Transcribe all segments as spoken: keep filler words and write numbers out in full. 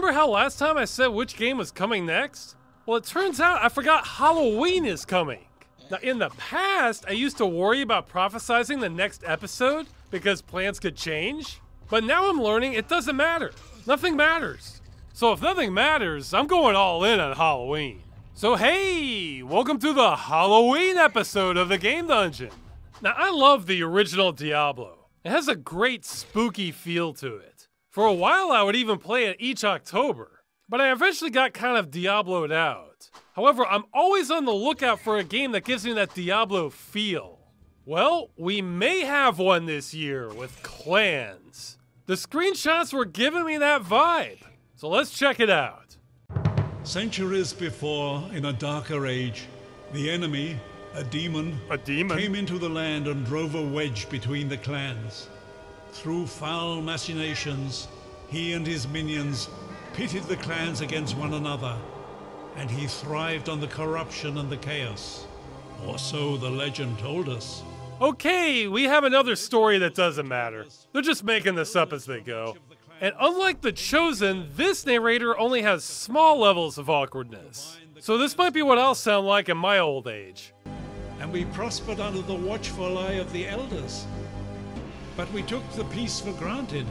Remember how last time I said which game was coming next? Well, it turns out I forgot Halloween is coming. Now, in the past, I used to worry about prophesizing the next episode because plans could change. But now I'm learning it doesn't matter. Nothing matters. So if nothing matters, I'm going all in on Halloween. So hey, welcome to the Halloween episode of the Game Dungeon. Now, I love the original Diablo. It has a great spooky feel to it. For a while, I would even play it each October, but I eventually got kind of Diablo'd out. However, I'm always on the lookout for a game that gives me that Diablo feel. Well, we may have one this year with Clans. The screenshots were giving me that vibe, so let's check it out. Centuries before, in a darker age, the enemy, a demon, a demon came into the land and drove a wedge between the clans. Through foul machinations, he and his minions pitted the clans against one another, and he thrived on the corruption and the chaos. Or so the legend told us. Okay, we have another story that doesn't matter. They're just making this up as they go. And unlike The Chosen, this narrator only has small levels of awkwardness. So this might be what I'll sound like in my old age. And we prospered under the watchful eye of the elders. But we took the peace for granted.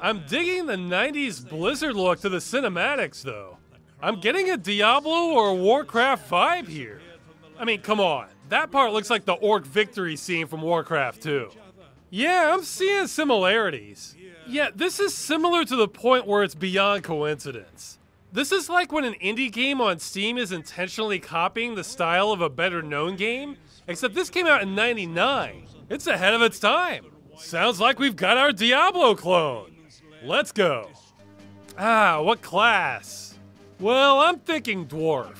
I'm digging the nineties Blizzard look to the cinematics, though. I'm getting a Diablo or Warcraft vibe here. I mean, come on. That part looks like the orc victory scene from Warcraft two. Yeah, I'm seeing similarities. Yeah, this is similar to the point where it's beyond coincidence. This is like when an indie game on Steam is intentionally copying the style of a better known game, except this came out in ninety-nine. It's ahead of its time. Sounds like we've got our Diablo clone. Let's go. Ah, what class? Well, I'm thinking dwarf.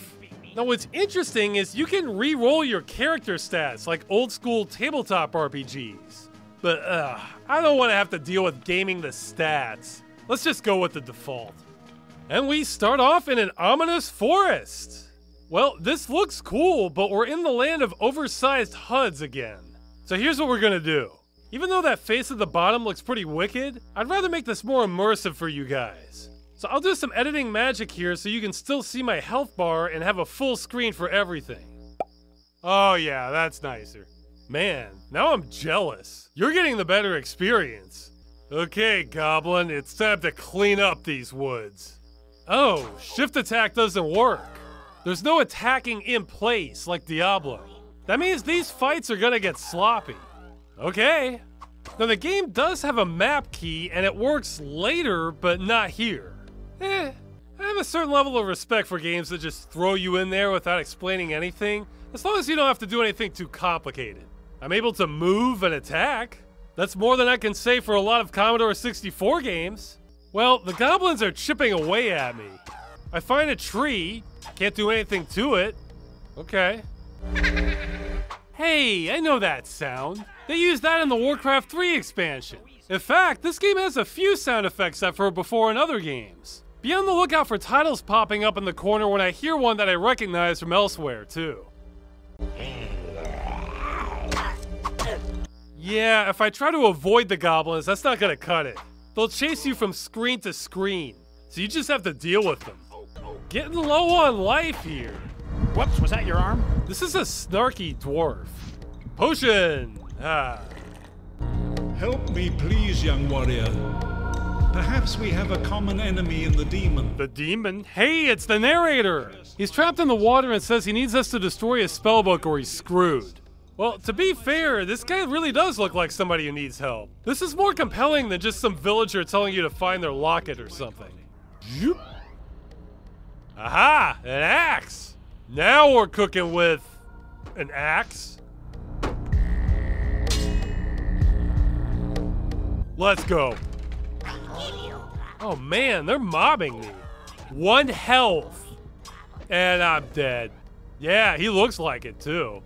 Now what's interesting is you can re-roll your character stats like old school tabletop R P Gs. But uh, I don't want to have to deal with gaming the stats. Let's just go with the default. And we start off in an ominous forest. Well, this looks cool, but we're in the land of oversized H U Ds again. So here's what we're gonna do. Even though that face at the bottom looks pretty wicked, I'd rather make this more immersive for you guys. So I'll do some editing magic here so you can still see my health bar and have a full screen for everything. Oh yeah, that's nicer. Man, now I'm jealous. You're getting the better experience. Okay, Goblin, it's time to clean up these woods. Oh, shift attack doesn't work. There's no attacking in place like Diablo. That means these fights are gonna get sloppy. Okay. Now the game does have a map key and it works later, but not here. Eh, I have a certain level of respect for games that just throw you in there without explaining anything, as long as you don't have to do anything too complicated. I'm able to move and attack. That's more than I can say for a lot of Commodore sixty-four games. Well, the goblins are chipping away at me. I find a tree, can't do anything to it. Okay. Hey, I know that sound. They used that in the Warcraft three expansion. In fact, this game has a few sound effects I've heard before in other games. Be on the lookout for titles popping up in the corner when I hear one that I recognize from elsewhere, too. Yeah, if I try to avoid the goblins, that's not gonna cut it. They'll chase you from screen to screen, so you just have to deal with them. Getting low on life here. Whoops, was that your arm? This is a snarky dwarf. Potion! Ah. Help me please, young warrior. Perhaps we have a common enemy in the demon. The demon? Hey, it's the narrator! He's trapped in the water and says he needs us to destroy his spellbook or he's screwed. Well, to be fair, this guy really does look like somebody who needs help. This is more compelling than just some villager telling you to find their locket or something. Aha! An axe! Now we're cooking with... an axe? Let's go. Oh man, they're mobbing me. One health. And I'm dead. Yeah, he looks like it too.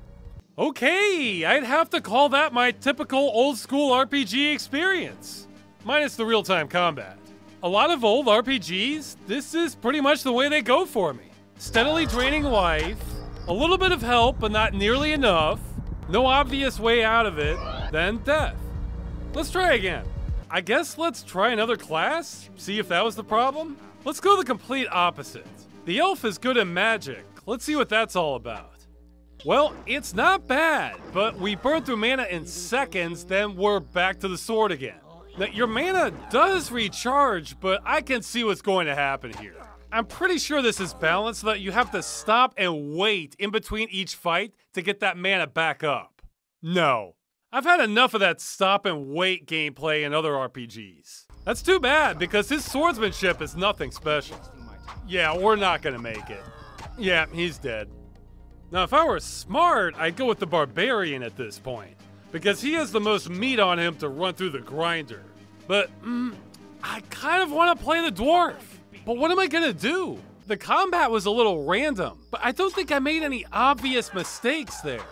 Okay, I'd have to call that my typical old school R P G experience. Minus the real-time combat. A lot of old R P Gs, this is pretty much the way they go for me. Steadily draining life, a little bit of help but not nearly enough, no obvious way out of it, then death. Let's try again. I guess let's try another class, see if that was the problem. Let's go the complete opposite. The elf is good at magic. Let's see what that's all about. Well, it's not bad, but we burn through mana in seconds, then we're back to the sword again. Now, your mana does recharge, but I can see what's going to happen here. I'm pretty sure this is balanced so that you have to stop and wait in between each fight to get that mana back up. No. I've had enough of that stop and wait gameplay in other R P Gs. That's too bad, because his swordsmanship is nothing special. Yeah, we're not gonna make it. Yeah, he's dead. Now, if I were smart, I'd go with the Barbarian at this point, because he has the most meat on him to run through the grinder. But, mm, I kind of want to play the Dwarf, but what am I going to do? The combat was a little random, but I don't think I made any obvious mistakes there.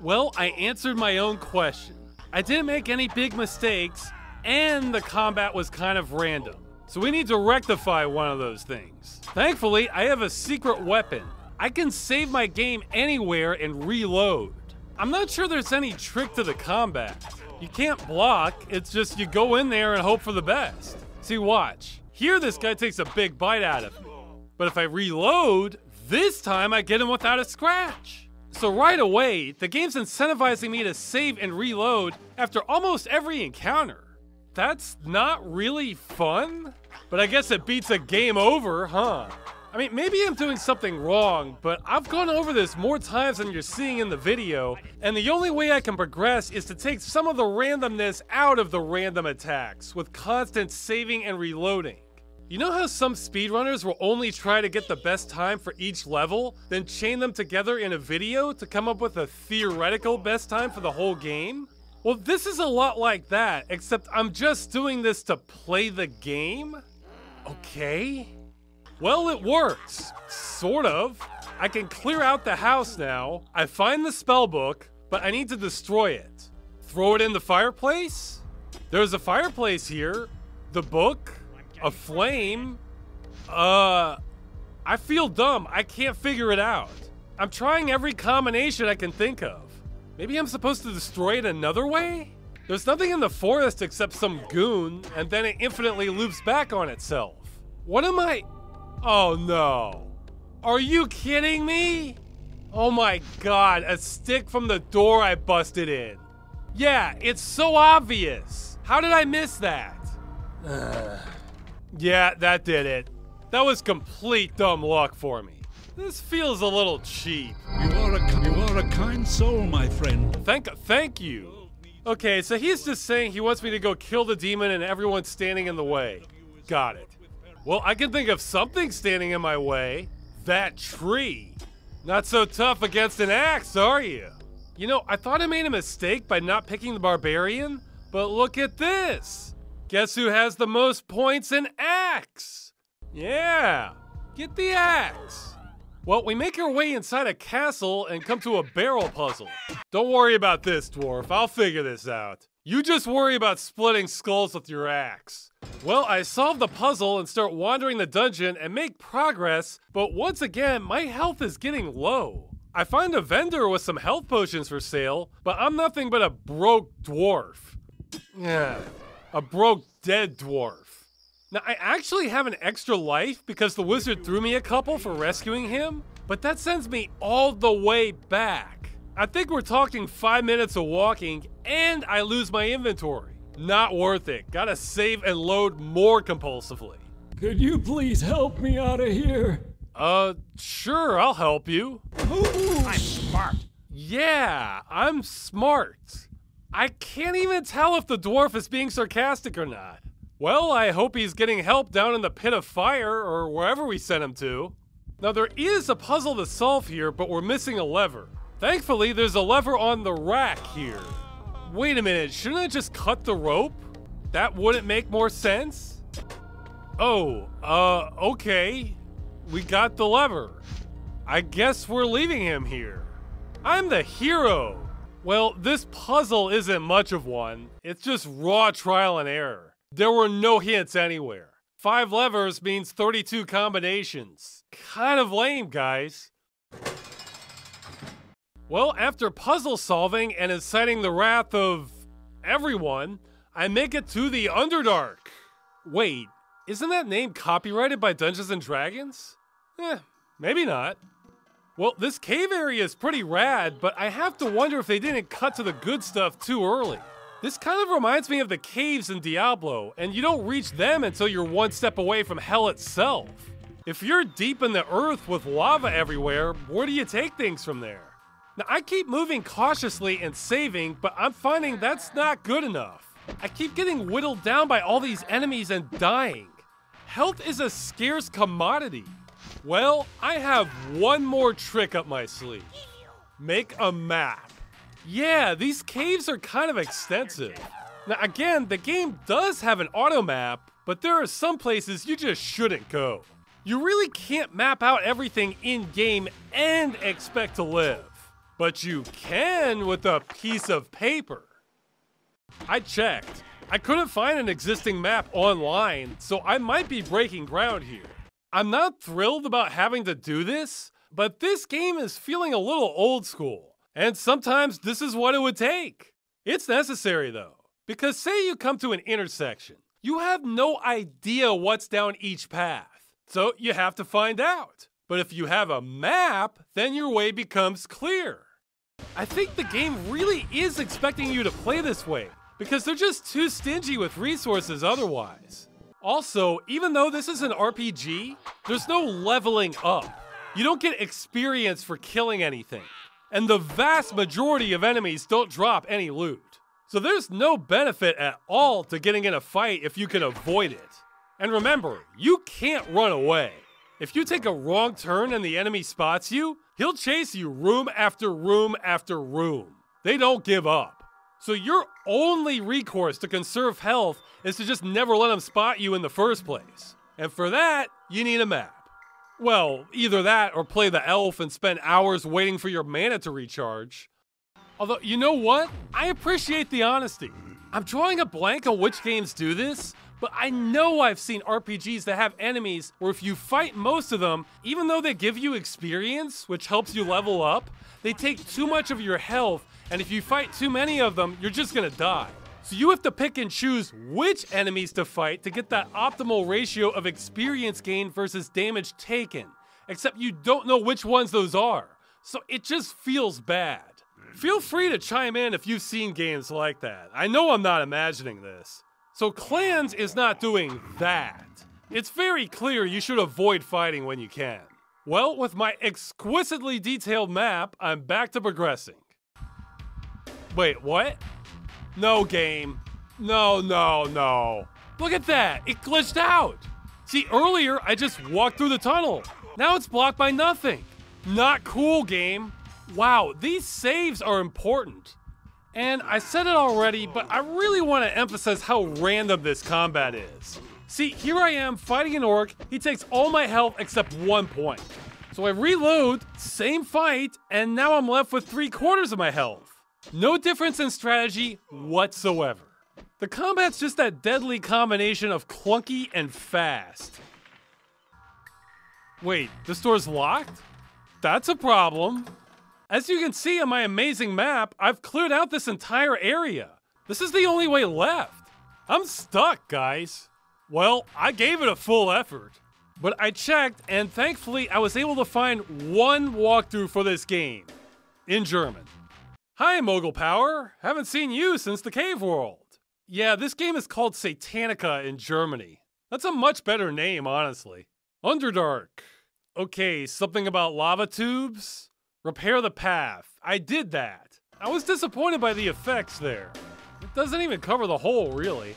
Well, I answered my own question. I didn't make any big mistakes, and the combat was kind of random. So we need to rectify one of those things. Thankfully, I have a secret weapon. I can save my game anywhere and reload. I'm not sure there's any trick to the combat. You can't block, it's just you go in there and hope for the best. See, watch. Here this guy takes a big bite out of me. But if I reload, this time I get him without a scratch. So right away, the game's incentivizing me to save and reload after almost every encounter. That's not really fun, but I guess it beats a game over, huh? I mean, maybe I'm doing something wrong, but I've gone over this more times than you're seeing in the video, and the only way I can progress is to take some of the randomness out of the random attacks with constant saving and reloading. You know how some speedrunners will only try to get the best time for each level, then chain them together in a video to come up with a theoretical best time for the whole game? Well, this is a lot like that, except I'm just doing this to play the game? Okay? Well, it works. Sort of. I can clear out the house now. I find the spellbook, but I need to destroy it. Throw it in the fireplace? There's a fireplace here. The book. A flame. Uh, I feel dumb. I can't figure it out. I'm trying every combination I can think of. Maybe I'm supposed to destroy it another way? There's nothing in the forest except some goon, and then it infinitely loops back on itself. What am I... Oh no. Are you kidding me? Oh my god, a stick from the door I busted in. Yeah, it's so obvious. How did I miss that? Uh, yeah, that did it. That was complete dumb luck for me. This feels a little cheap. You are a, you are a kind soul, my friend. Thank, thank you. Okay, so he's just saying he wants me to go kill the demon and everyone standing in the way. Got it. Well, I can think of something standing in my way. That tree. Not so tough against an axe, are you? You know, I thought I made a mistake by not picking the Barbarian, but look at this. Guess who has the most points in axe? Yeah, get the axe. Well, we make our way inside a castle and come to a barrel puzzle. Don't worry about this, Dwarf. I'll figure this out. You just worry about splitting skulls with your axe. Well, I solve the puzzle and start wandering the dungeon and make progress, but once again, my health is getting low. I find a vendor with some health potions for sale, but I'm nothing but a broke dwarf. Yeah, a broke dead dwarf. Now, I actually have an extra life because the wizard threw me a couple for rescuing him, but that sends me all the way back. I think we're talking five minutes of walking, and I lose my inventory. Not worth it. Gotta save and load more compulsively. Could you please help me out of here? Uh, sure, I'll help you. Ooh. I'm smart. Yeah, I'm smart. I can't even tell if the dwarf is being sarcastic or not. Well, I hope he's getting help down in the pit of fire or wherever we sent him to. Now, there is a puzzle to solve here, but we're missing a lever. Thankfully, there's a lever on the rack here. Wait a minute, shouldn't I just cut the rope? That wouldn't make more sense? Oh, uh, okay. We got the lever. I guess we're leaving him here. I'm the hero. Well, this puzzle isn't much of one. It's just raw trial and error. There were no hints anywhere. Five levers means thirty-two combinations. Kind of lame, guys. Well, after puzzle solving and inciting the wrath of everyone, I make it to the Underdark. Wait, Isn't that name copyrighted by Dungeons and Dragons? Eh, maybe not. Well, this cave area is pretty rad, but I have to wonder if they didn't cut to the good stuff too early. This kind of reminds me of the caves in Diablo, and you don't reach them until you're one step away from hell itself. If you're deep in the earth with lava everywhere, where do you take things from there? Now, I keep moving cautiously and saving, but I'm finding that's not good enough. I keep getting whittled down by all these enemies and dying. Health is a scarce commodity. Well, I have one more trick up my sleeve. Make a map. Yeah, these caves are kind of extensive. Now again, the game does have an auto map, but there are some places you just shouldn't go. You really can't map out everything in-game and expect to live. But you can with a piece of paper. I checked. I couldn't find an existing map online, so I might be breaking ground here. I'm not thrilled about having to do this, but this game is feeling a little old school, and sometimes this is what it would take. It's necessary though, because say you come to an intersection, you have no idea what's down each path, so you have to find out. But if you have a map, then your way becomes clear. I think the game really is expecting you to play this way, because they're just too stingy with resources otherwise. Also, even though this is an R P G, there's no leveling up. You don't get experience for killing anything, and the vast majority of enemies don't drop any loot. So there's no benefit at all to getting in a fight if you can avoid it. And remember, you can't run away. If you take a wrong turn and the enemy spots you, he'll chase you room after room after room. They don't give up. So your only recourse to conserve health is to just never let them spot you in the first place. And for that, you need a map. Well, either that or play the elf and spend hours waiting for your mana to recharge. Although, you know what? I appreciate the honesty. I'm drawing a blank on which games do this, but I know I've seen R P Gs that have enemies where if you fight most of them, even though they give you experience, which helps you level up, they take too much of your health, and if you fight too many of them, you're just gonna die. So you have to pick and choose which enemies to fight to get that optimal ratio of experience gained versus damage taken, except you don't know which ones those are, so it just feels bad. Feel free to chime in if you've seen games like that. I know I'm not imagining this. So Clans is not doing that. It's very clear you should avoid fighting when you can. Well, with my exquisitely detailed map, I'm back to progressing. Wait, what? No, game. No, no, no. Look at that, it glitched out. See, earlier I just walked through the tunnel. Now it's blocked by nothing. Not cool, game. Wow, these saves are important. And I said it already, but I really want to emphasize how random this combat is. See, here I am fighting an orc, he takes all my health except one point. So I reload, same fight, and now I'm left with three quarters of my health. No difference in strategy whatsoever. The combat's just that deadly combination of clunky and fast. Wait, this door's locked? That's a problem. As you can see on my amazing map, I've cleared out this entire area. This is the only way left. I'm stuck, guys. Well, I gave it a full effort. But I checked, and thankfully I was able to find one walkthrough for this game. In German. Hi, Mogul Power. Haven't seen you since the Cave World. Yeah, this game is called Satanica in Germany. That's a much better name, honestly. Underdark. Okay, something about lava tubes? Repair the path. I did that. I was disappointed by the effects there. It doesn't even cover the hole, really.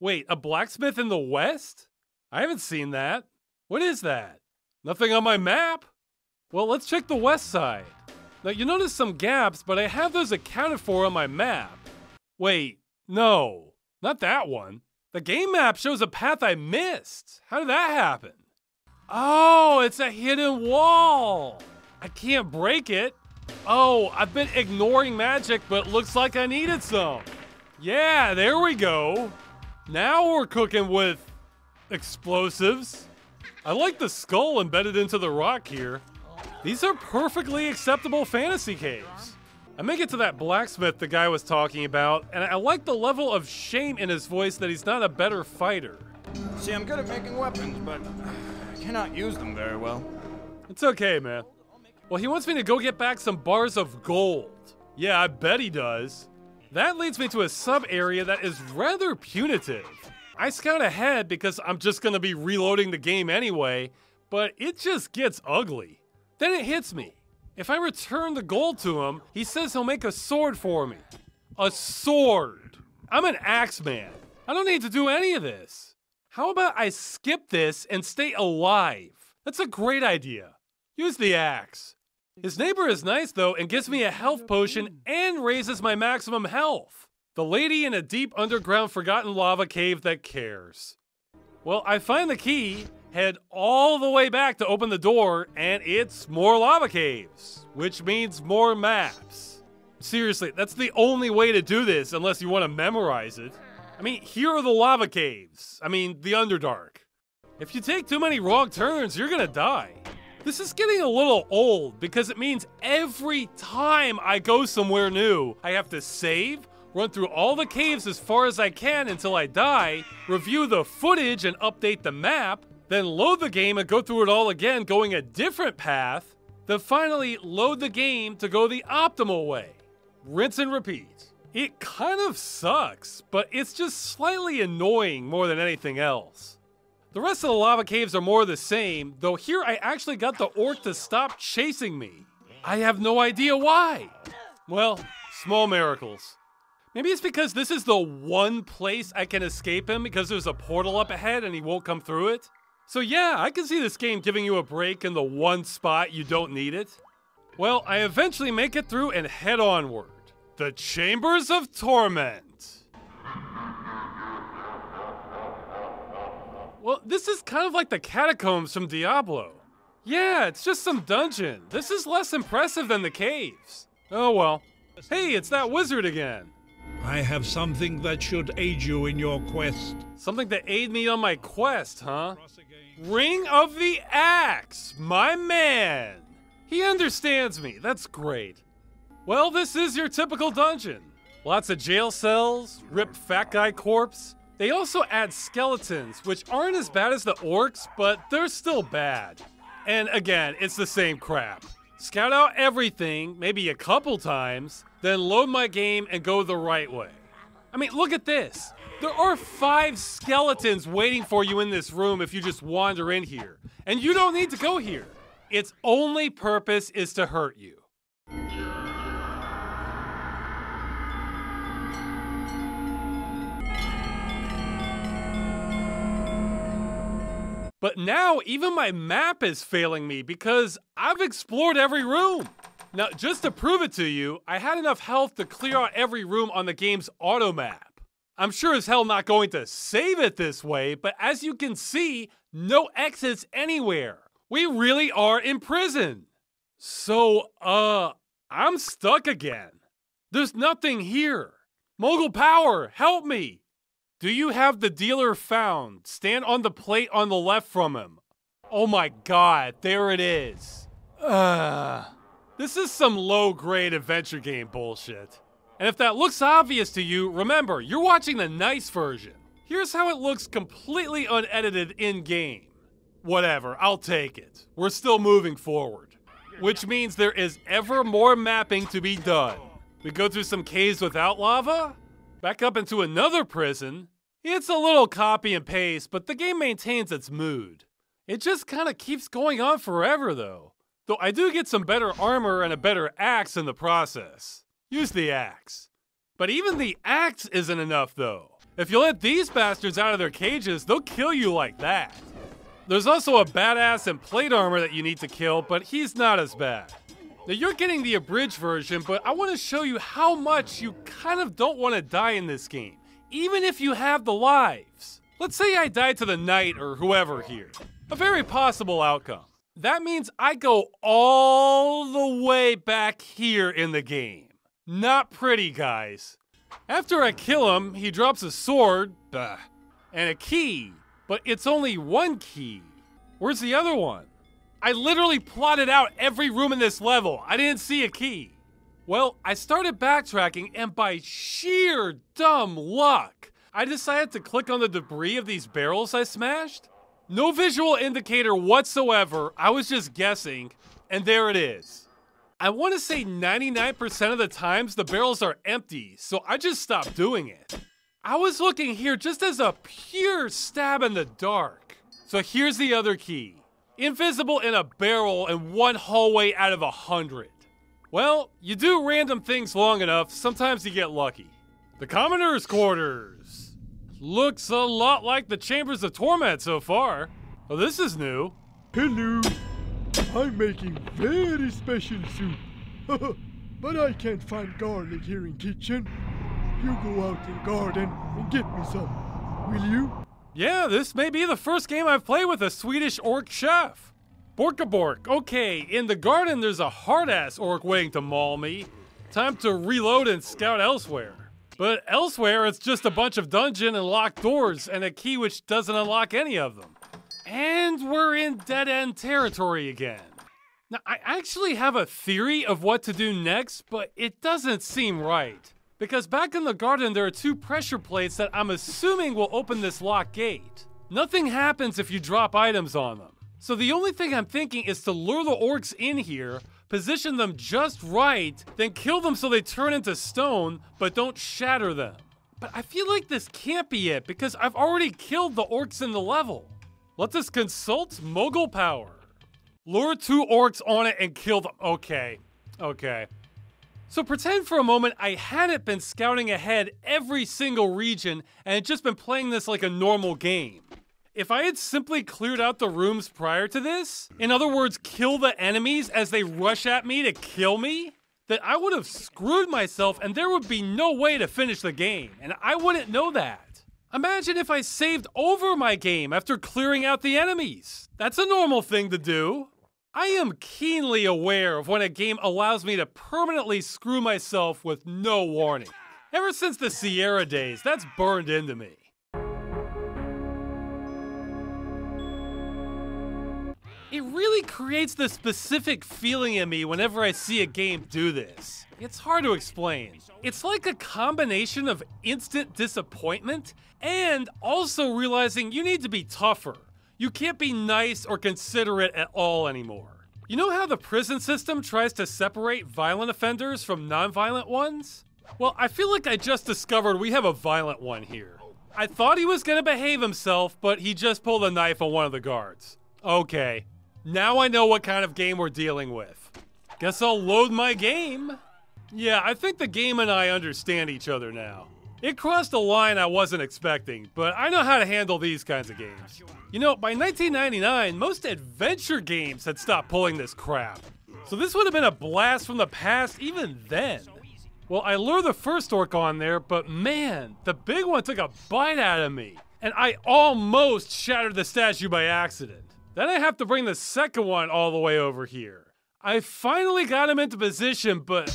Wait, a blacksmith in the West? I haven't seen that. What is that? Nothing on my map? Well, let's check the West side. Now, you notice some gaps, but I have those accounted for on my map. Wait, no, not that one. The game map shows a path I missed. How did that happen? Oh, it's a hidden wall. I can't break it. Oh, I've been ignoring magic, but looks like I needed some. Yeah, there we go. Now we're cooking with explosives. I like the skull embedded into the rock here. These are perfectly acceptable fantasy caves. I make it to that blacksmith the guy was talking about, and I like the level of shame in his voice that he's not a better fighter. See, I'm good at making weapons, but I cannot use them very well. It's okay, man. Well, he wants me to go get back some bars of gold. Yeah, I bet he does. That leads me to a sub-area that is rather punitive. I scout ahead because I'm just gonna be reloading the game anyway, but it just gets ugly. Then it hits me. If I return the gold to him, he says he'll make a sword for me. A sword. I'm an axe man. I don't need to do any of this. How about I skip this and stay alive? That's a great idea. Use the axe. His neighbor is nice though and gives me a health potion and raises my maximum health. The lady in a deep underground forgotten lava cave that cares. Well, I find the key, head all the way back to open the door, and it's more lava caves, which means more maps. Seriously, that's the only way to do this unless you want to memorize it. I mean, here are the lava caves. I mean, the Underdark. If you take too many wrong turns, you're gonna die. This is getting a little old because it means every time I go somewhere new, I have to save, run through all the caves as far as I can until I die, review the footage and update the map, then load the game and go through it all again going a different path, then finally load the game to go the optimal way. Rinse and repeat. It kind of sucks, but it's just slightly annoying more than anything else. The rest of the lava caves are more the same, though here I actually got the orc to stop chasing me. I have no idea why. Well, small miracles. Maybe it's because this is the one place I can escape him because there's a portal up ahead and he won't come through it. So yeah, I can see this game giving you a break in the one spot you don't need it. Well, I eventually make it through and head onward. The Chambers of Torment. Well, this is kind of like the catacombs from Diablo. Yeah, it's just some dungeon. This is less impressive than the caves. Oh well. Hey, it's that wizard again. I have something that should aid you in your quest. Something to aid me on my quest, huh? Ring of the Axe, my man. He understands me, that's great. Well, this is your typical dungeon. Lots of jail cells, ripped fat guy corpse. They also add skeletons, which aren't as bad as the orcs, but they're still bad. And again, it's the same crap. Scout out everything, maybe a couple times, then load my game and go the right way. I mean, look at this. There are five skeletons waiting for you in this room if you just wander in here. And you don't need to go here. Its only purpose is to hurt you. But now even my map is failing me because I've explored every room. Now, just to prove it to you, I had enough health to clear out every room on the game's auto map. I'm sure as hell not going to save it this way, but as you can see, no exits anywhere. We really are in prison. So, uh, I'm stuck again. There's nothing here. Mogul Power, help me. Do you have the dealer found? Stand on the plate on the left from him. Oh my god, there it is. Uh, this is some low-grade adventure game bullshit. And if that looks obvious to you, remember, you're watching the nice version. Here's how it looks completely unedited in-game. Whatever, I'll take it. We're still moving forward. Which means there is ever more mapping to be done. We go through some caves without lava? Back up into another prison. It's a little copy and paste, but the game maintains its mood. It just kind of keeps going on forever though. Though I do get some better armor and a better axe in the process. Use the axe. But even the axe isn't enough though. If you let these bastards out of their cages, they'll kill you like that. There's also a badass in plate armor that you need to kill, but he's not as bad. Now you're getting the abridged version, but I want to show you how much you kind of don't want to die in this game, even if you have the lives. Let's say I die to the knight or whoever here. A very possible outcome. That means I go all the way back here in the game. Not pretty, guys. After I kill him, he drops a sword, bah, and a key, but it's only one key. Where's the other one? I literally plotted out every room in this level. I didn't see a key. Well, I started backtracking and by sheer dumb luck, I decided to click on the debris of these barrels I smashed? No visual indicator whatsoever. I was just guessing, and there it is. I want to say ninety-nine percent of the times the barrels are empty, so I just stopped doing it. I was looking here just as a pure stab in the dark. So here's the other key. Invisible in a barrel and one hallway out of a hundred. Well, you do random things long enough, sometimes you get lucky. The Commodore's Quarters. Looks a lot like the Chambers of Torment so far. Oh, this is new. Hello. I'm making very special soup. But I can't find garlic here in kitchen. You go out in garden and get me some, will you? Yeah, this may be the first game I've played with a Swedish orc chef. Borkabork, okay, in the garden there's a hard-ass orc waiting to maul me. Time to reload and scout elsewhere. But elsewhere it's just a bunch of dungeon and locked doors and a key which doesn't unlock any of them. And we're in dead-end territory again. Now, I actually have a theory of what to do next, but it doesn't seem right. Because back in the garden there are two pressure plates that I'm assuming will open this locked gate. Nothing happens if you drop items on them. So the only thing I'm thinking is to lure the orcs in here, position them just right, then kill them so they turn into stone, but don't shatter them. But I feel like this can't be it, because I've already killed the orcs in the level. Let us consult Mogul Power. Lure two orcs on it and kill them. Okay, okay. So pretend for a moment I hadn't been scouting ahead every single region and had just been playing this like a normal game. If I had simply cleared out the rooms prior to this, in other words, kill the enemies as they rush at me to kill me, then I would have screwed myself and there would be no way to finish the game, and I wouldn't know that. Imagine if I saved over my game after clearing out the enemies. That's a normal thing to do. I am keenly aware of when a game allows me to permanently screw myself with no warning. Ever since the Sierra days, that's burned into me. It really creates the specific feeling in me whenever I see a game do this. It's hard to explain. It's like a combination of instant disappointment and also realizing you need to be tougher. You can't be nice or considerate at all anymore. You know how the prison system tries to separate violent offenders from non-violent ones? Well, I feel like I just discovered we have a violent one here. I thought he was gonna behave himself, but he just pulled a knife on one of the guards. Okay. Now I know what kind of game we're dealing with. Guess I'll load my game. Yeah, I think the game and I understand each other now. It crossed a line I wasn't expecting, but I know how to handle these kinds of games. You know, by nineteen ninety-nine, most adventure games had stopped pulling this crap. So this would have been a blast from the past even then. Well, I lured the first orc on there, but man, the big one took a bite out of me. And I almost shattered the statue by accident. Then I have to bring the second one all the way over here. I finally got him into position, but...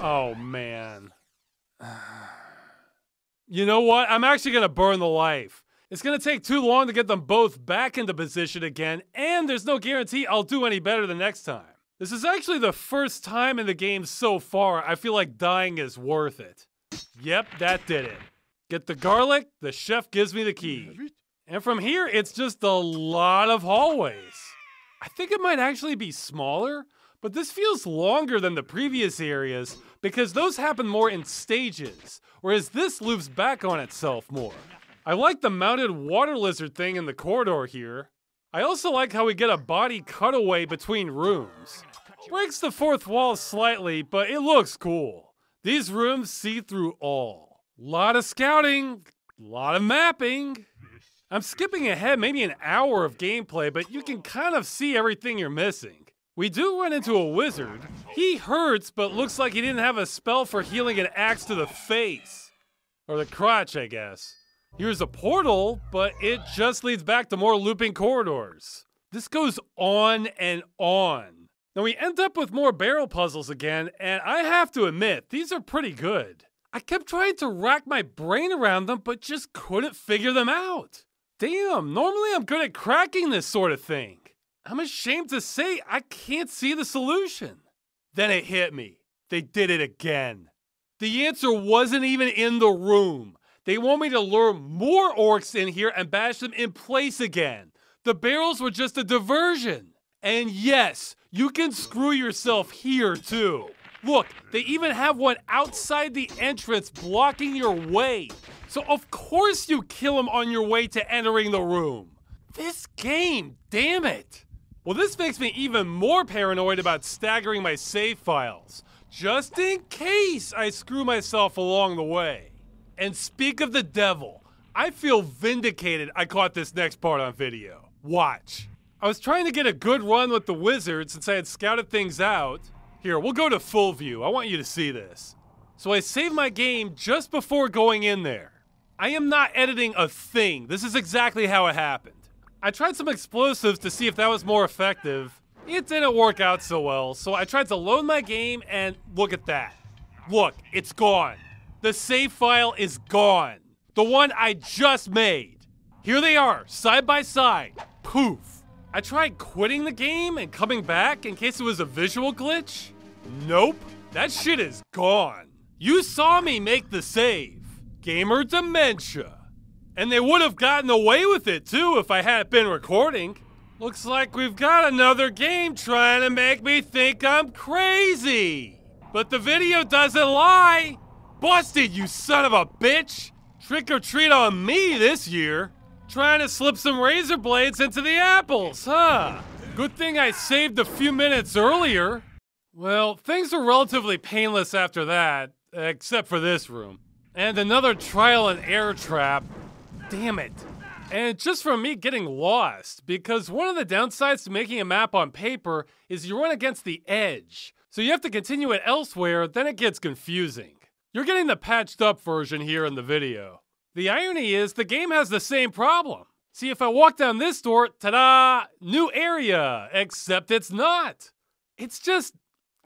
oh, man. You know what? I'm actually gonna burn the life. It's gonna take too long to get them both back into position again, and there's no guarantee I'll do any better the next time. This is actually the first time in the game so far I feel like dying is worth it. Yep, that did it. Get the garlic, the chef gives me the key. And from here, it's just a lot of hallways. I think it might actually be smaller, but this feels longer than the previous areas because those happen more in stages, whereas this loops back on itself more. I like the mounted water lizard thing in the corridor here. I also like how we get a body cutaway between rooms. Breaks the fourth wall slightly, but it looks cool. These rooms see through all. Lot of scouting, lot of mapping. I'm skipping ahead maybe an hour of gameplay, but you can kind of see everything you're missing. We do run into a wizard. He hurts, but looks like he didn't have a spell for healing an axe to the face. Or the crotch, I guess. Here's a portal, but it just leads back to more looping corridors. This goes on and on. Now we end up with more barrel puzzles again, and I have to admit, these are pretty good. I kept trying to rack my brain around them, but just couldn't figure them out. Damn, normally I'm good at cracking this sort of thing. I'm ashamed to say I can't see the solution. Then it hit me. They did it again. The answer wasn't even in the room. They want me to lure more orcs in here and bash them in place again. The barrels were just a diversion. And yes, you can screw yourself here too. Look, they even have one outside the entrance blocking your way. So of course you kill him on your way to entering the room. This game, damn it. Well, this makes me even more paranoid about staggering my save files, just in case I screw myself along the way. And speak of the devil, I feel vindicated I caught this next part on video. Watch. I was trying to get a good run with the wizard since I had scouted things out. Here, we'll go to full view. I want you to see this. So I saved my game just before going in there. I am not editing a thing. This is exactly how it happened. I tried some explosives to see if that was more effective. It didn't work out so well, so I tried to load my game and look at that. Look, it's gone. The save file is gone. The one I just made. Here they are, side by side. Poof. I tried quitting the game and coming back in case it was a visual glitch. Nope, that shit is gone. You saw me make the save. Gamer dementia. And they would have gotten away with it too if I had been recording. Looks like we've got another game trying to make me think I'm crazy. But the video doesn't lie. Busted, you son of a bitch. Trick or treat on me this year. Trying to slip some razor blades into the apples, huh? Good thing I saved a few minutes earlier. Well, things were relatively painless after that, except for this room. And another trial and error trap. Damn it. And just from me getting lost, because one of the downsides to making a map on paper is you run against the edge. So you have to continue it elsewhere, then it gets confusing. You're getting the patched up version here in the video. The irony is the game has the same problem. See, if I walk down this door, ta-da, new area, except it's not. It's just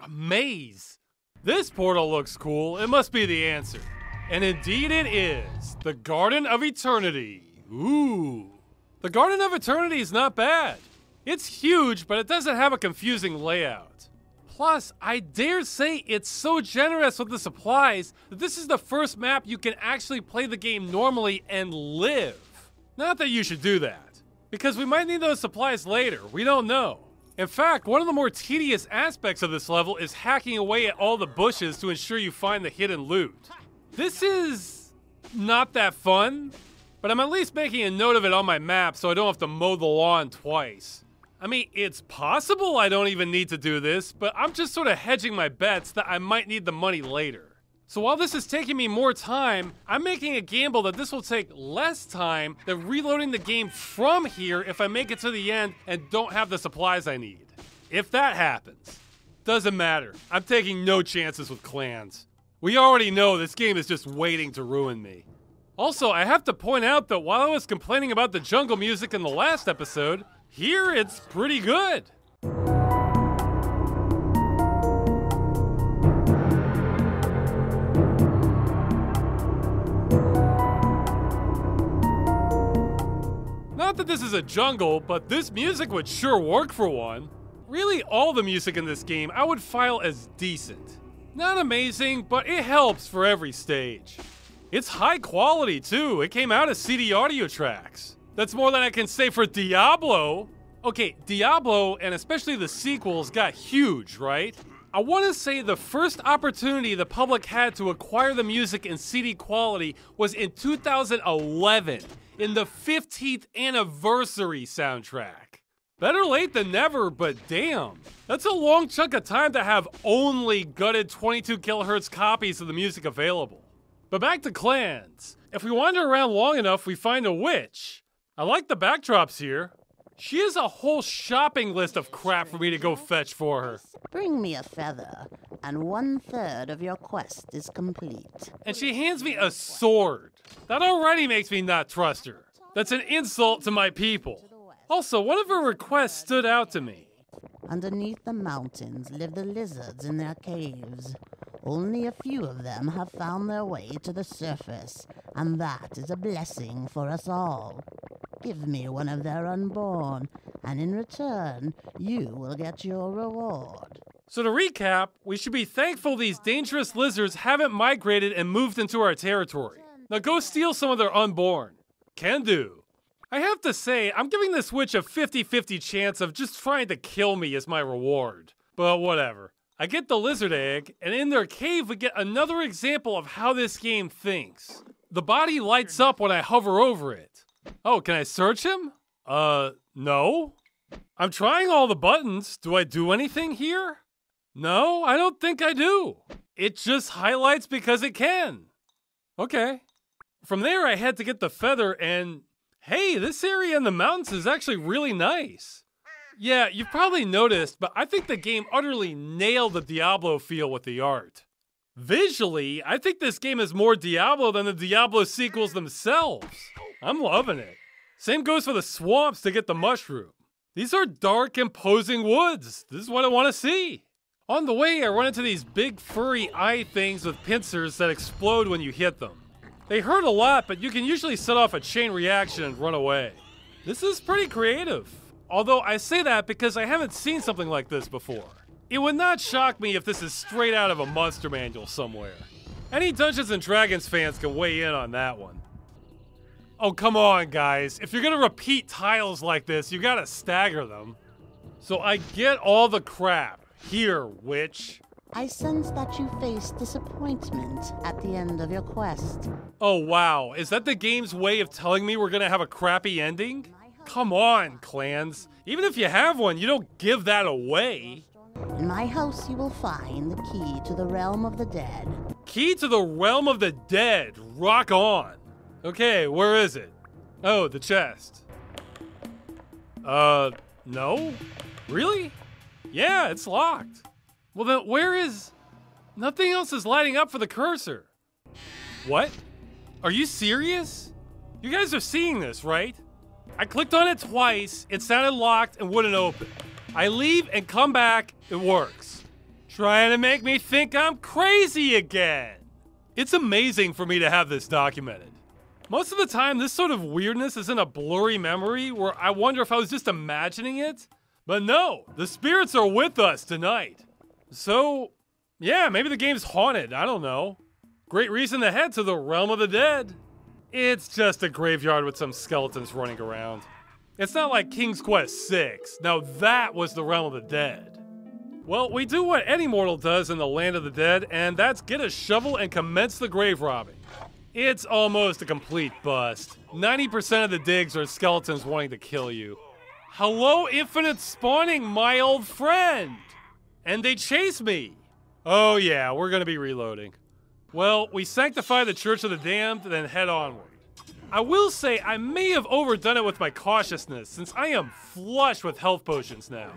a maze. This portal looks cool. It must be the answer. And indeed it is. The Garden of Eternity. Ooh. The Garden of Eternity is not bad. It's huge, but it doesn't have a confusing layout. Plus, I dare say it's so generous with the supplies that this is the first map you can actually play the game normally and live. Not that you should do that, because we might need those supplies later. We don't know. In fact, one of the more tedious aspects of this level is hacking away at all the bushes to ensure you find the hidden loot. This is not that fun, but I'm at least making a note of it on my map so I don't have to mow the lawn twice. I mean, it's possible I don't even need to do this, but I'm just sort of hedging my bets that I might need the money later. So while this is taking me more time, I'm making a gamble that this will take less time than reloading the game from here if I make it to the end and don't have the supplies I need. If that happens, doesn't matter. I'm taking no chances with Clans. We already know this game is just waiting to ruin me. Also, I have to point out that while I was complaining about the jungle music in the last episode, here it's pretty good. Not that this is a jungle, but this music would sure work for one. Really, all the music in this game I would file as decent. Not amazing, but it helps for every stage. It's high quality too. It came out as C D audio tracks. That's more than I can say for Diablo. Okay, Diablo, and especially the sequels, got huge, right? I want to say the first opportunity the public had to acquire the music in C D quality was in two thousand eleven, in the fifteenth anniversary soundtrack. Better late than never, but damn. That's a long chunk of time to have only gutted twenty-two kilohertz copies of the music available. But back to Clans. If we wander around long enough, we find a witch. I like the backdrops here. She has a whole shopping list of crap for me to go fetch for her. Bring me a feather, and one third of your quest is complete. And she hands me a sword. That already makes me not trust her. That's an insult to my people. Also, one of her requests stood out to me. Underneath the mountains live the lizards in their caves. Only a few of them have found their way to the surface, and that is a blessing for us all. Give me one of their unborn, and in return, you will get your reward. So to recap, we should be thankful these dangerous lizards haven't migrated and moved into our territory. Now go steal some of their unborn. Can do. I have to say, I'm giving this witch a fifty fifty chance of just trying to kill me as my reward. But whatever. I get the lizard egg, and in their cave we get another example of how this game thinks. The body lights up when I hover over it. Oh, can I search him? Uh, no. I'm trying all the buttons. Do I do anything here? No, I don't think I do. It just highlights because it can. Okay. From there, I had to get the feather and, hey, this area in the mountains is actually really nice. Yeah, you've probably noticed, but I think the game utterly nailed the Diablo feel with the art. Visually, I think this game is more Diablo than the Diablo sequels themselves. I'm loving it. Same goes for the swamps to get the mushroom. These are dark, imposing woods. This is what I want to see. On the way, I run into these big furry eye things with pincers that explode when you hit them. They hurt a lot, but you can usually set off a chain reaction and run away. This is pretty creative. Although I say that because I haven't seen something like this before. It would not shock me if this is straight out of a Monster Manual somewhere. Any Dungeons and Dragons fans can weigh in on that one. Oh, come on, guys. If you're gonna repeat tiles like this, you gotta stagger them. So I get all the crap. Here, witch. I sense that you face disappointment at the end of your quest. Oh, wow. Is that the game's way of telling me we're gonna have a crappy ending? Come on, clans. Even if you have one, you don't give that away. In my house, you will find the key to the realm of the dead. Key to the realm of the dead. Rock on. Okay, where is it? Oh, the chest. Uh, no? Really? Yeah, it's locked. Well then, where is... Nothing else is lighting up for the cursor. What? Are you serious? You guys are seeing this, right? I clicked on it twice, it sounded locked and wouldn't open. I leave and come back, it works. Trying to make me think I'm crazy again. It's amazing for me to have this documented. Most of the time, this sort of weirdness is in a blurry memory where I wonder if I was just imagining it. But no, the spirits are with us tonight. So, yeah, maybe the game's haunted, I don't know. Great reason to head to the realm of the dead. It's just a graveyard with some skeletons running around. It's not like King's Quest six. Now that was the realm of the dead. Well, we do what any mortal does in the land of the dead, and that's get a shovel and commence the grave robbing. It's almost a complete bust. ninety percent of the digs are skeletons wanting to kill you. Hello, infinite spawning, my old friend! And they chase me. Oh yeah, we're gonna be reloading. Well, we sanctify the Church of the Damned, then head onward. I will say I may have overdone it with my cautiousness, since I am flush with health potions now.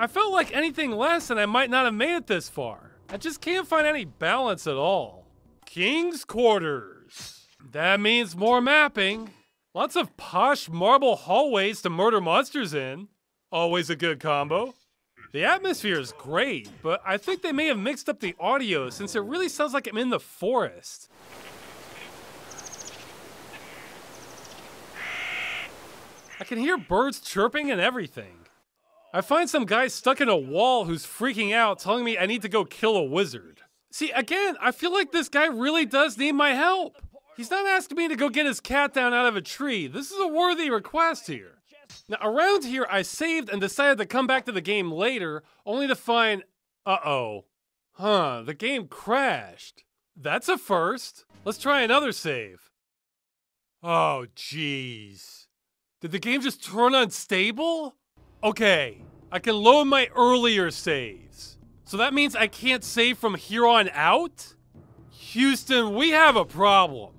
I felt like anything less and I might not have made it this far. I just can't find any balance at all. King's Quarters. That means more mapping. Lots of posh marble hallways to murder monsters in. Always a good combo. The atmosphere is great, but I think they may have mixed up the audio since it really sounds like I'm in the forest. I can hear birds chirping and everything. I find some guy stuck in a wall who's freaking out, telling me I need to go kill a wizard. See, again, I feel like this guy really does need my help. He's not asking me to go get his cat down out of a tree. This is a worthy request here. Now, around here, I saved and decided to come back to the game later, only to find... Uh-oh. Huh, the game crashed. That's a first. Let's try another save. Oh, jeez. Did the game just turn unstable? Okay, I can load my earlier saves. So that means I can't save from here on out? Houston, we have a problem.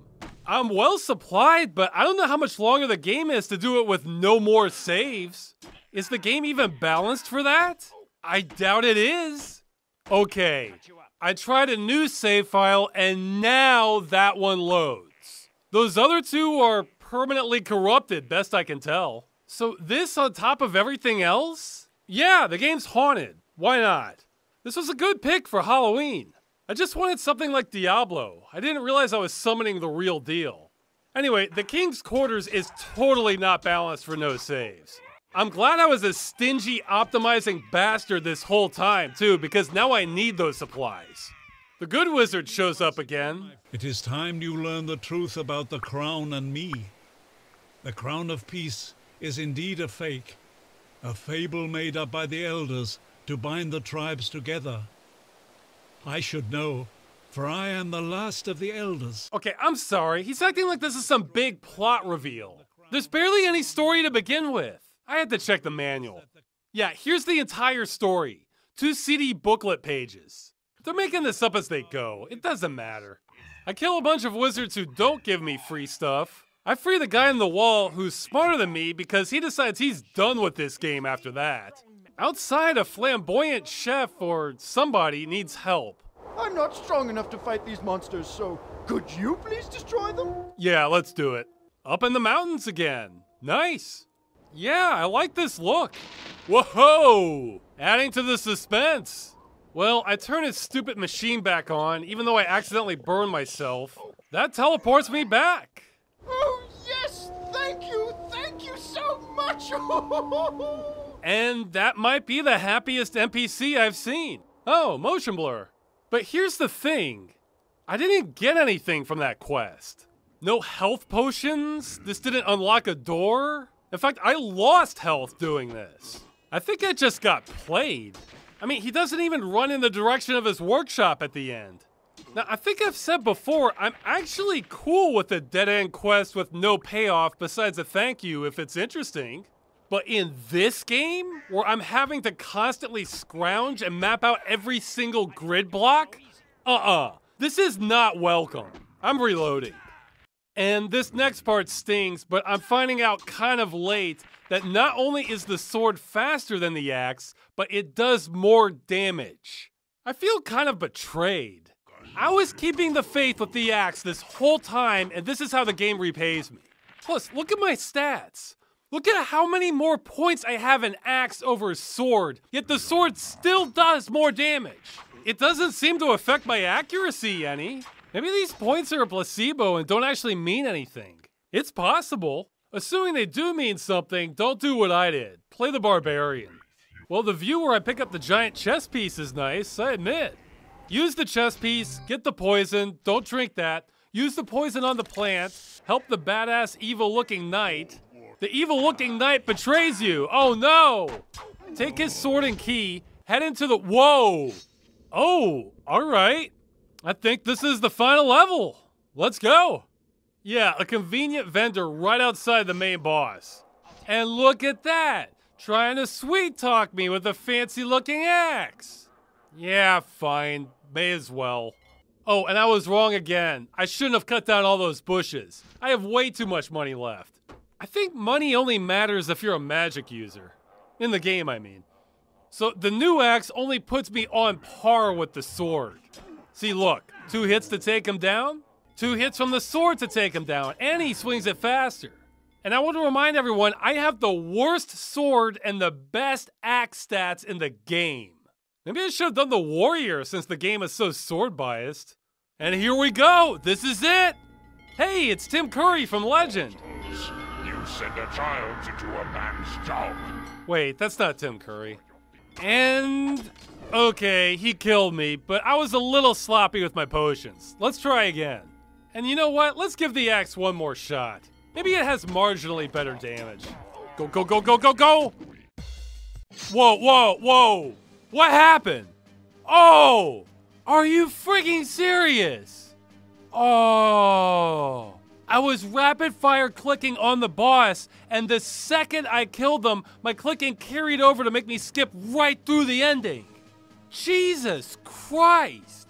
I'm well supplied, but I don't know how much longer the game is to do it with no more saves. Is the game even balanced for that? I doubt it is. Okay, I tried a new save file and now that one loads. Those other two are permanently corrupted, best I can tell. So this on top of everything else? Yeah, the game's haunted. Why not? This was a good pick for Halloween. I just wanted something like Diablo. I didn't realize I was summoning the real deal. Anyway, the King's Quarters is totally not balanced for no saves. I'm glad I was a stingy, optimizing bastard this whole time, too, because now I need those supplies. The good wizard shows up again. It is time you learn the truth about the crown and me. The crown of peace is indeed a fake, a fable made up by the elders to bind the tribes together. I should know, for I am the last of the elders. Okay, I'm sorry. He's acting like this is some big plot reveal. There's barely any story to begin with. I had to check the manual. Yeah, here's the entire story. Two seedy booklet pages. They're making this up as they go. It doesn't matter. I kill a bunch of wizards who don't give me free stuff. I free the guy in the wall who's smarter than me because he decides he's done with this game after that. Outside, a flamboyant chef or somebody needs help. I'm not strong enough to fight these monsters, so could you please destroy them? Yeah, let's do it. Up in the mountains again. Nice. Yeah, I like this look. Whoa! Adding to the suspense. Well, I turn his stupid machine back on, even though I accidentally burned myself. That teleports me back. Oh, yes! Thank you! Thank you so much! And that might be the happiest N P C I've seen. Oh, motion blur. But here's the thing. I didn't get anything from that quest. No health potions? This didn't unlock a door? In fact, I lost health doing this. I think I just got played. I mean, he doesn't even run in the direction of his workshop at the end. Now, I think I've said before, I'm actually cool with a dead-end quest with no payoff besides a thank you if it's interesting. But in this game, where I'm having to constantly scrounge and map out every single grid block, uh-uh. This is not welcome. I'm reloading. And this next part stings, but I'm finding out kind of late that not only is the sword faster than the axe, but it does more damage. I feel kind of betrayed. I was keeping the faith with the axe this whole time, and this is how the game repays me. Plus, look at my stats. Look at how many more points I have an axe over a sword, yet the sword still does more damage. It doesn't seem to affect my accuracy any. Maybe these points are a placebo and don't actually mean anything. It's possible. Assuming they do mean something, don't do what I did. Play the barbarian. Well, the view where I pick up the giant chess piece is nice, I admit. Use the chess piece, get the poison, don't drink that. Use the poison on the plant, help the badass evil-looking knight. The evil-looking knight betrays you, oh no! Take his sword and key, head into the- whoa! Oh, all right. I think this is the final level. Let's go. Yeah, a convenient vendor right outside the main boss. And look at that, trying to sweet talk me with a fancy looking axe. Yeah, fine, may as well. Oh, and I was wrong again. I shouldn't have cut down all those bushes. I have way too much money left. I think money only matters if you're a magic user. In the game, I mean. So the new axe only puts me on par with the sword. See, look, two hits to take him down, two hits from the sword to take him down, and he swings it faster. And I want to remind everyone, I have the worst sword and the best axe stats in the game. Maybe I should have done the warrior since the game is so sword biased. And here we go, this is it. Hey, it's Tim Curry from Legend. You send a child to do a man's job. Wait, that's not Tim Curry. And... okay, he killed me, but I was a little sloppy with my potions. Let's try again. And you know what? Let's give the axe one more shot. Maybe it has marginally better damage. Go, go, go, go, go, go! Whoa, whoa, whoa! What happened? Oh! Are you freaking serious? Oh! I was rapid fire clicking on the boss, and the second I killed them, my clicking carried over to make me skip right through the ending. Jesus Christ!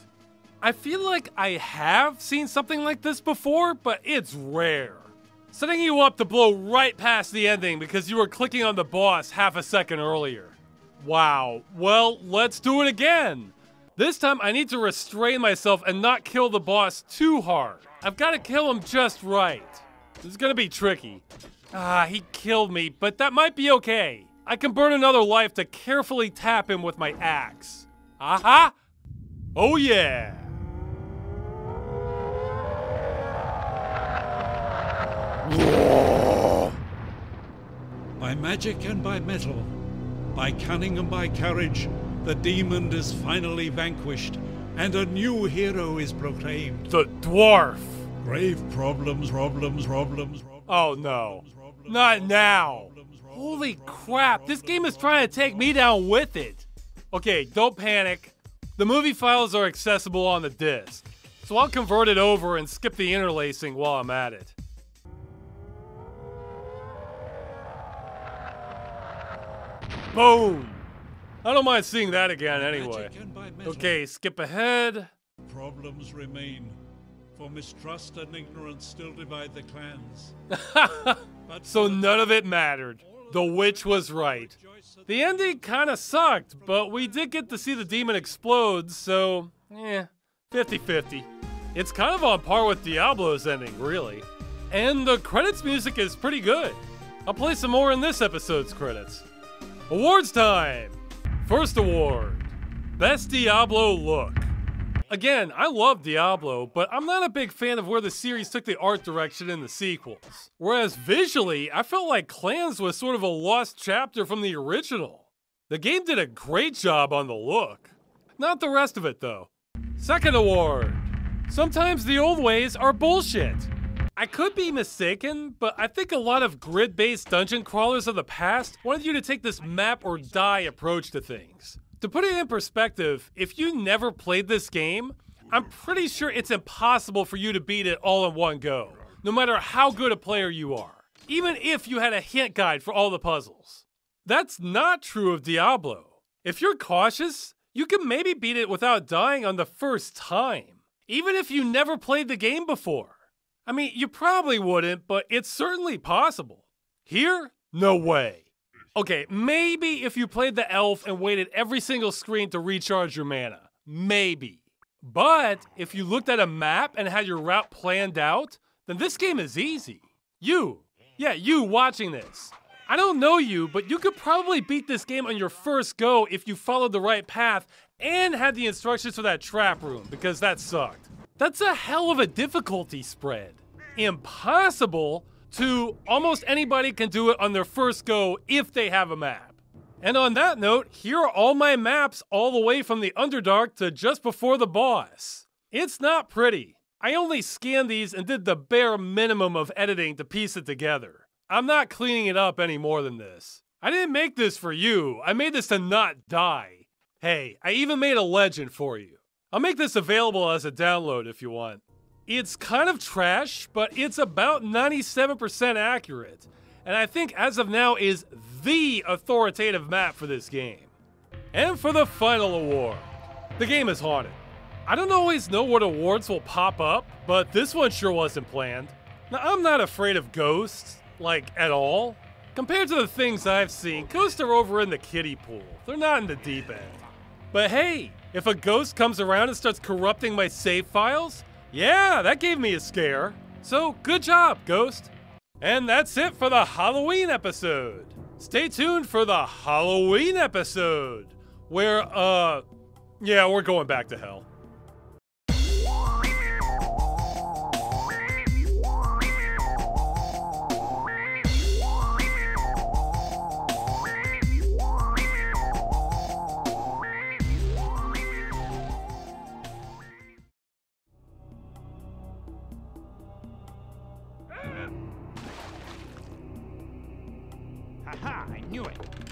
I feel like I have seen something like this before, but it's rare. Setting you up to blow right past the ending because you were clicking on the boss half a second earlier. Wow. Well, let's do it again. This time I need to restrain myself and not kill the boss too hard. I've got to kill him just right. This is gonna be tricky. Ah, he killed me, but that might be okay. I can burn another life to carefully tap him with my axe. Aha! Uh-huh. Oh yeah! By magic and by metal, by cunning and by courage, the demon is finally vanquished, and a new hero is proclaimed. The dwarf. Grave problems, problems, problems, problems. Oh no. Not now. Holy crap, this game is trying to take me down with it. Okay, don't panic. The movie files are accessible on the disc, so I'll convert it over and skip the interlacing while I'm at it. Boom! I don't mind seeing that again anyway. Okay, skip ahead. Problems remain, for mistrust and ignorance still divide the clans. So none of it mattered. The witch was right. The ending kind of sucked, but we did get to see the demon explode, so eh, fifty fifty. It's kind of on par with Diablo's ending, really. And the credits music is pretty good. I'll play some more in this episode's credits. Awards time! First award, Best Diablo Look. Again, I love Diablo, but I'm not a big fan of where the series took the art direction in the sequels. Whereas visually, I felt like Clans was sort of a lost chapter from the original. The game did a great job on the look. Not the rest of it though. Second award, Sometimes the Old Ways Are Bullshit. I could be mistaken, but I think a lot of grid-based dungeon crawlers of the past wanted you to take this map or die approach to things. To put it in perspective, if you never played this game, I'm pretty sure it's impossible for you to beat it all in one go, no matter how good a player you are, even if you had a hint guide for all the puzzles. That's not true of Diablo. If you're cautious, you can maybe beat it without dying on the first time, even if you never played the game before. I mean, you probably wouldn't, but it's certainly possible. Here? No way. Okay, maybe if you played the elf and waited every single screen to recharge your mana. Maybe. But if you looked at a map and had your route planned out, then this game is easy. You. Yeah, you watching this. I don't know you, but you could probably beat this game on your first go if you followed the right path and had the instructions for that trap room, because that sucked. That's a hell of a difficulty spread. Impossible to almost anybody can do it on their first go if they have a map. And on that note, here are all my maps all the way from the Underdark to just before the boss. It's not pretty. I only scanned these and did the bare minimum of editing to piece it together. I'm not cleaning it up any more than this. I didn't make this for you. I made this to not die. Hey, I even made a legend for you. I'll make this available as a download if you want. It's kind of trash, but it's about ninety-seven percent accurate, and I think as of now is the authoritative map for this game. And for the final award, the game is haunted. I don't always know what awards will pop up, but this one sure wasn't planned. Now, I'm not afraid of ghosts, like at all. Compared to the things I've seen, ghosts are over in the kiddie pool. They're not in the deep end. But hey, if a ghost comes around and starts corrupting my save files, yeah, that gave me a scare. So good job, Ghost. And that's it for the Halloween episode. Stay tuned for the Halloween episode, where, uh, yeah, we're going back to hell. I knew it.